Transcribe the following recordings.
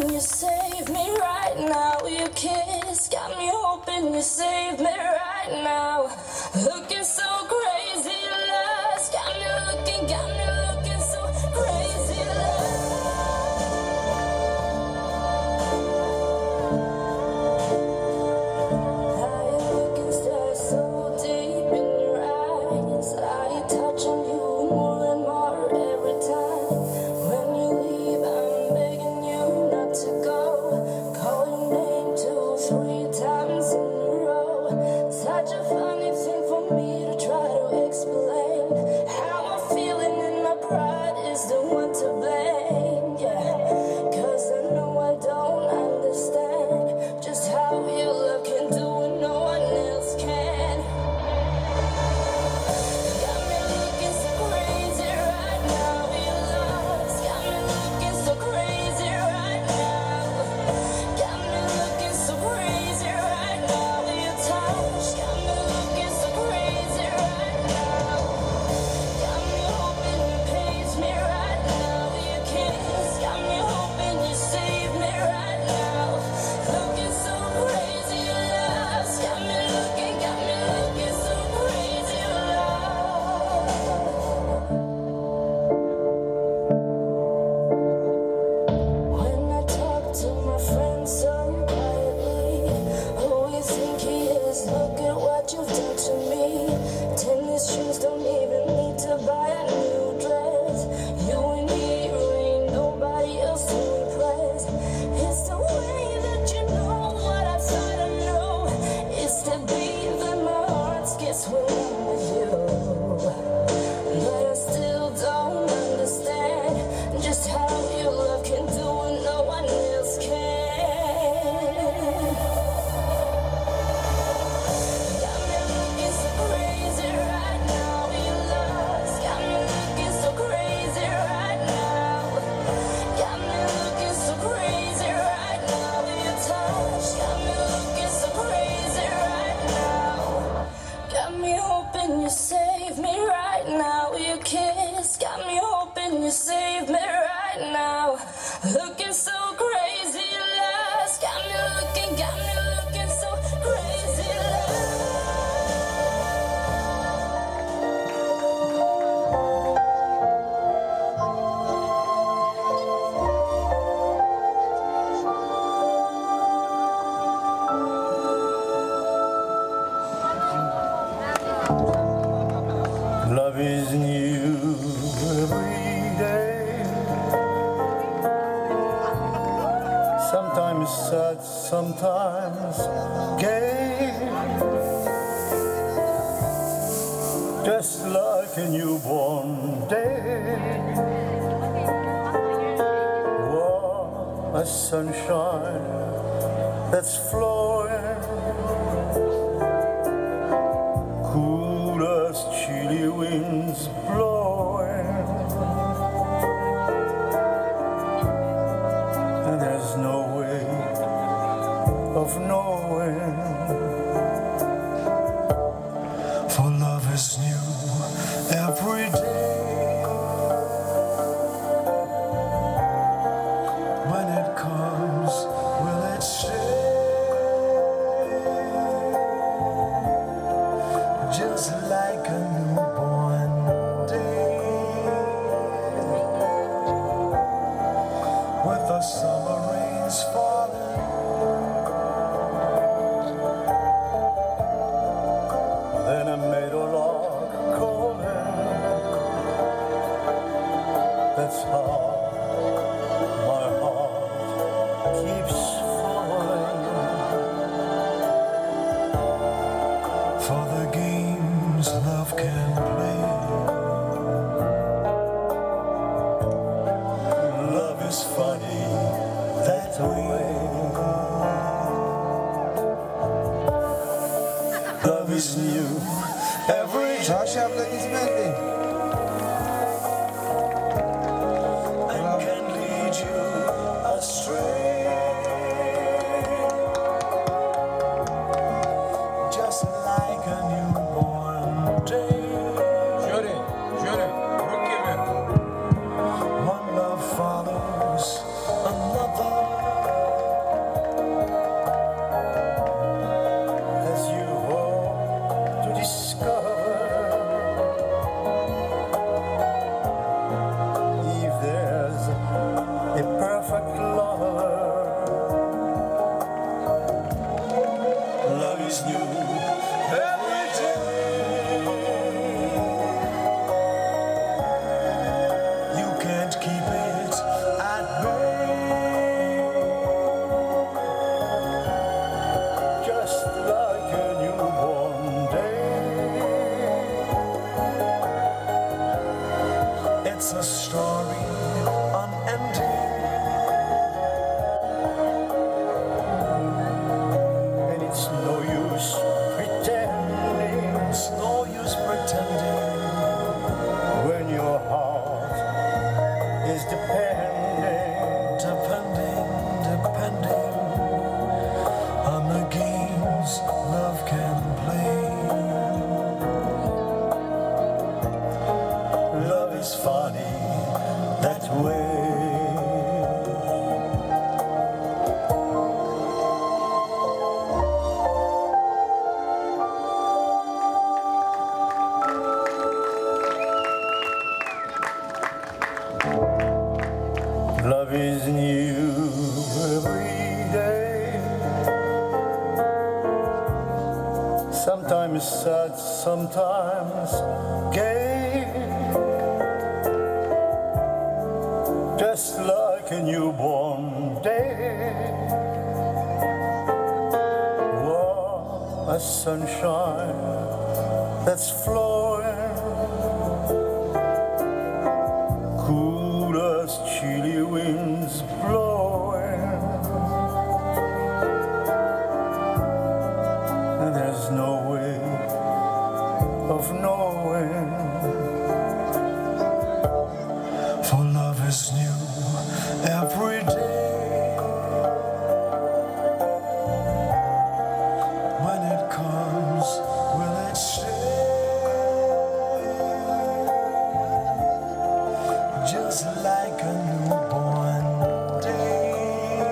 hoping you save me right now. Your kiss got me hoping you save me right now. Looking so crazy, lust got me looking so crazy, love. I am looking stars so deep in your eyes. I touching you more and more every time. When you leave, I'm begging you not to go. Call your name 2 or 3 times in a row. Such a funny thing for me to try to explain. How I'm feeling and my pride is the one to blame. Yeah, cause I know I don't understand just how your love can do what no one else can. Got me looking so crazy right now. Your love's got me looking so crazy right now. Got me looking so crazy right now. Your touch got me looking so crazy right now. Got me hoping you page me right now. Your kiss got me hoping you save me right now. Looking so crazy, love. Got me looking so crazy, love. When I talk to my friends so quietly, who you think he is? Look at what you've done to me. Tennis shoes don't even need to buy a new dress. You and me, you ain't nobody else to impress. It's the way that you know what I thought I know. It's the beat that my heart gets when I'm with you. But I still don't understand just how your love can do what no one else can. Got me looking so crazy right now. Your love's got me looking so crazy right now. Got me looking so crazy right now. Your touch got me looking so crazy right now. Got me hoping you save me right now. Your kiss got me hoping you save me right now. Looking so crazy, love. Got me looking so crazy, love. Love is new every day. Sometimes sad, sometimes gay. Just like a newborn day. Warm as sunshine that's flowing. Cool as chilly winds blowing. And there's no way of knowing. For love is new every day. When it comes, will it stay? Just like a newborn day, with the summer rains falling, then a meadow lark calling. That's how my heart keeps falling. For the games love can play, love is funny that way. Love is new every day. And can lead you astray. Just like a newborn day. One love follows another. besides sometimes gay, just like a newborn day. Oh, a sunshine that's flowing, cool as chilly winds blowing, and there's no way of knowing, for love is new every day. When it comes, will it stay? Just like a newborn day,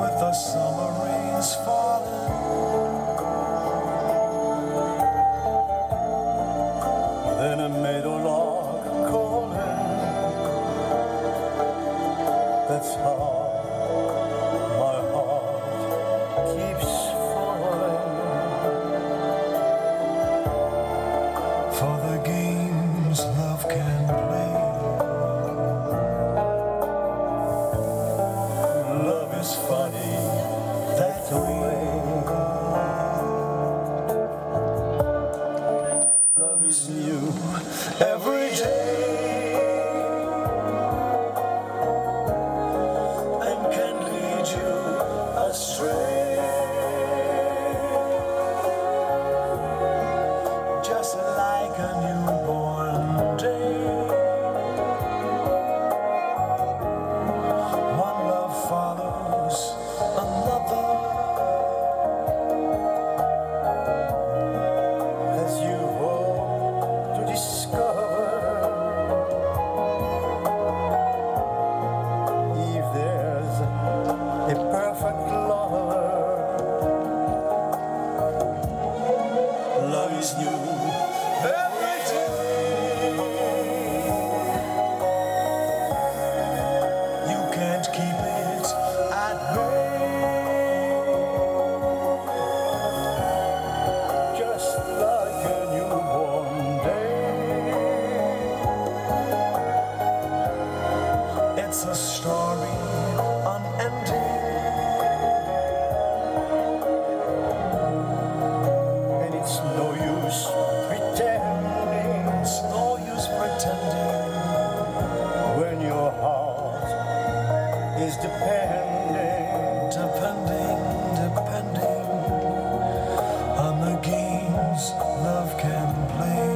with the summer rains falling, then a meadowlark calling. That's how my heart keeps falling for the games love can play. Love is funny that way. Love is new every day, and can lead you astray, just like a newborn day. One love follows another, as you hope to discover. If there's a perfect lover, love is new every day. You can't keep it at bay, just like a newborn day. It's a story unending, and it's no use pretending. It's no use pretending. When your heart is depending Depending on the games love can play.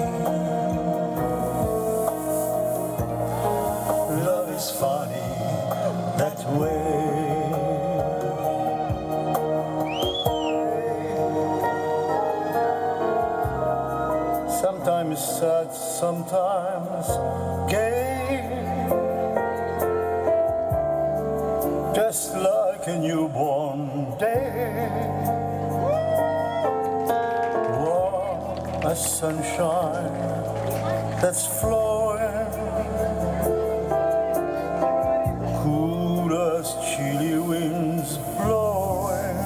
Love is funny that way. Sometimes sad, sometimes gay, just like a newborn day. Warm as sunshine that's flowing, cool as chilly winds blowing,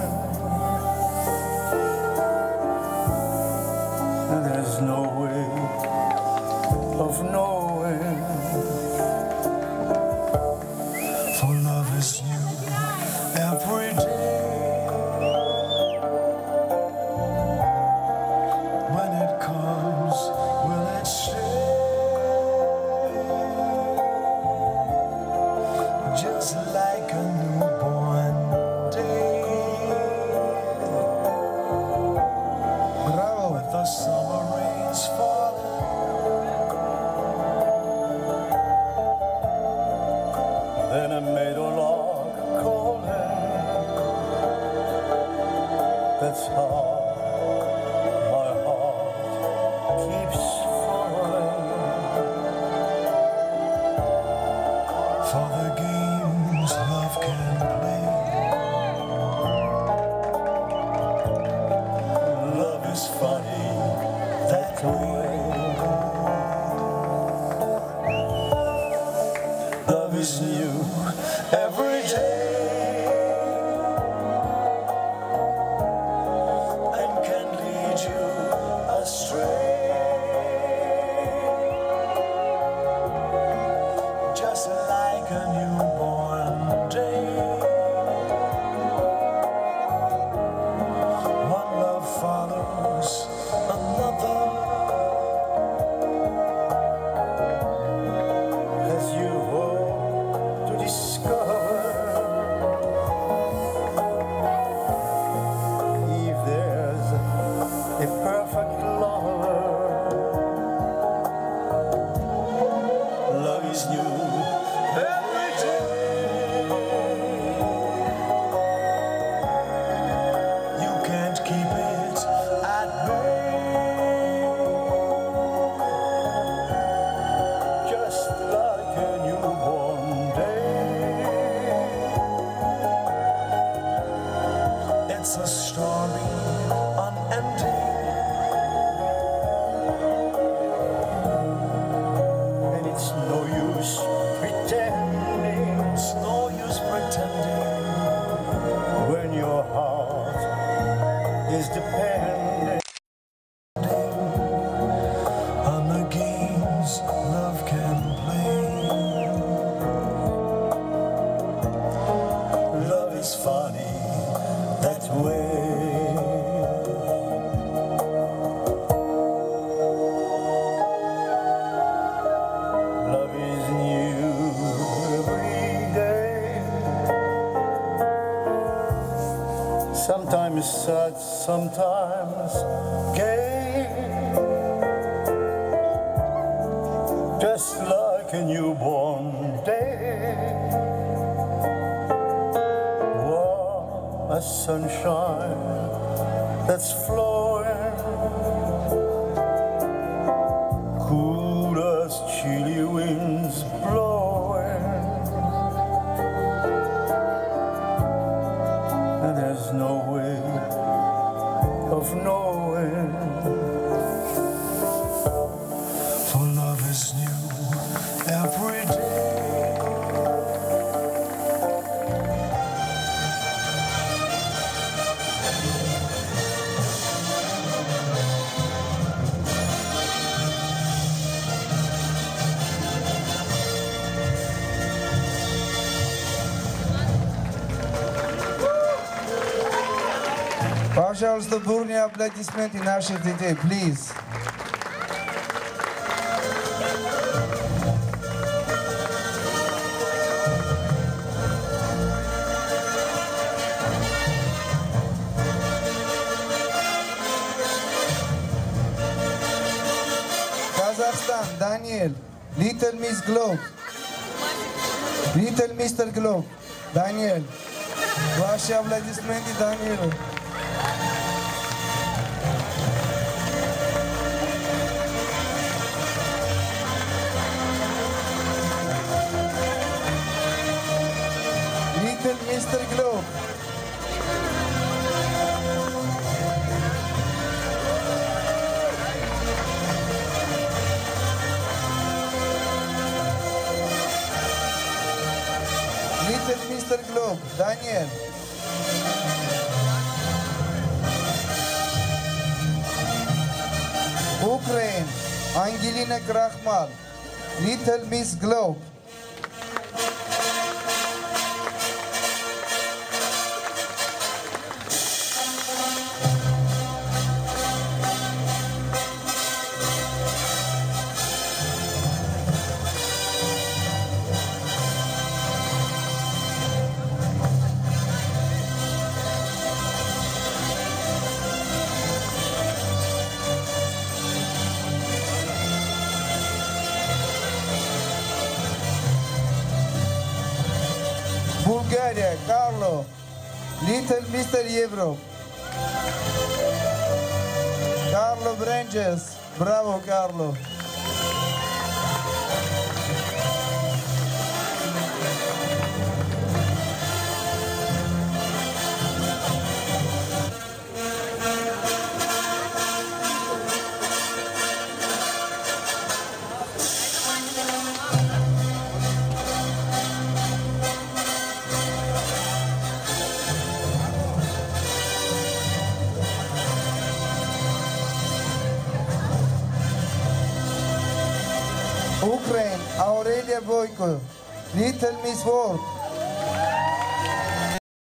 and there's no way of knowing, for love is new every day. When it comes, will it stay? Just like a newborn day. With the summer rains falling, then a meadowlark calling. That's how my heart keeps falling for the games love can play. Love is funny that way. Love is new every day, Sometimes sad, sometimes gay, just like a newborn day. Warm as sunshine that's flowing, cool as chilly winds blowing. And there's no way of knowing, for love is new every day. Пожалуйста, бурные аплодисменты наших детей, please. Kazakhstan, Daniel, Little Miss Globe, Little Mr. Globe, Daniel. Ваши аплодисменты, Daniel. Mr. Globe. Little Mr. Globe, Daniel. Ukraine, Angelina Grachmal, Little Miss Globe. Bulgaria, Carlo, Little Mr. Ebro, Carlo Branges, bravo Carlo. Ukraine, Aurelia Boyko, Little Miss World.